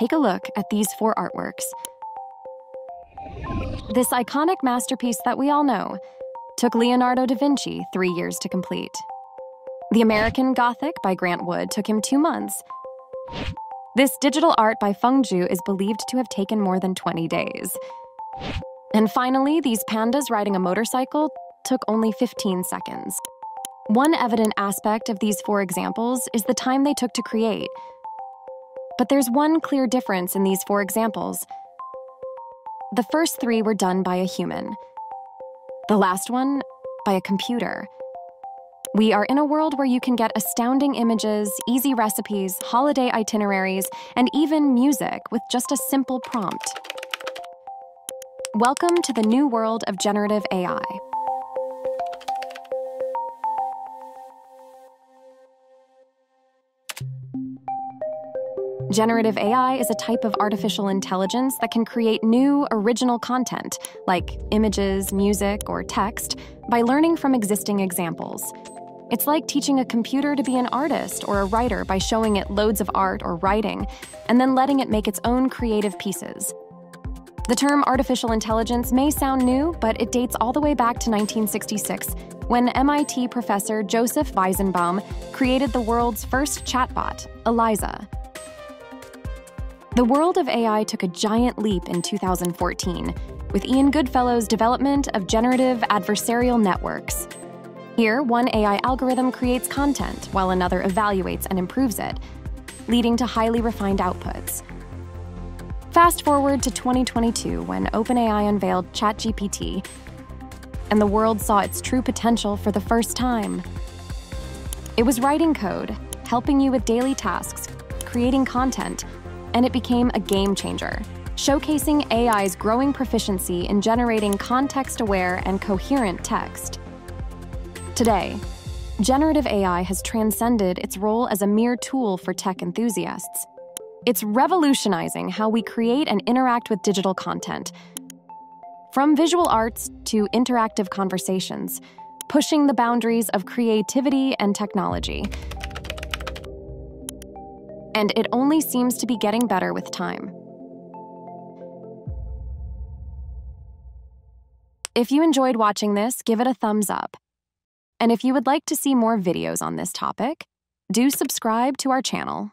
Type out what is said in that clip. take a look at these four artworks. This iconic masterpiece that we all know took Leonardo da Vinci 3 years to complete. The American Gothic by Grant Wood took him 2 months. This digital art by Feng Zhu is believed to have taken more than 20 days. And finally, these pandas riding a motorcycle took only 15 seconds. One evident aspect of these four examples is the time they took to create. But there's one clear difference in these four examples. The first three were done by a human. The last one, by a computer. We are in a world where you can get astounding images, easy recipes, holiday itineraries, and even music with just a simple prompt. Welcome to the new world of generative AI. Generative AI is a type of artificial intelligence that can create new, original content, like images, music, or text, by learning from existing examples. It's like teaching a computer to be an artist or a writer by showing it loads of art or writing, and then letting it make its own creative pieces. The term artificial intelligence may sound new, but it dates all the way back to 1966, when MIT professor Joseph Weizenbaum created the world's first chatbot, Eliza. The world of AI took a giant leap in 2014, with Ian Goodfellow's development of generative adversarial networks. Here, one AI algorithm creates content while another evaluates and improves it, leading to highly refined outputs. Fast forward to 2022, when OpenAI unveiled ChatGPT, and the world saw its true potential for the first time. It was writing code, helping you with daily tasks, creating content, and it became a game changer, showcasing AI's growing proficiency in generating context-aware and coherent text. Today, generative AI has transcended its role as a mere tool for tech enthusiasts. It's revolutionizing how we create and interact with digital content, from visual arts to interactive conversations, pushing the boundaries of creativity and technology. And it only seems to be getting better with time. If you enjoyed watching this, give it a thumbs up. And if you would like to see more videos on this topic, do subscribe to our channel.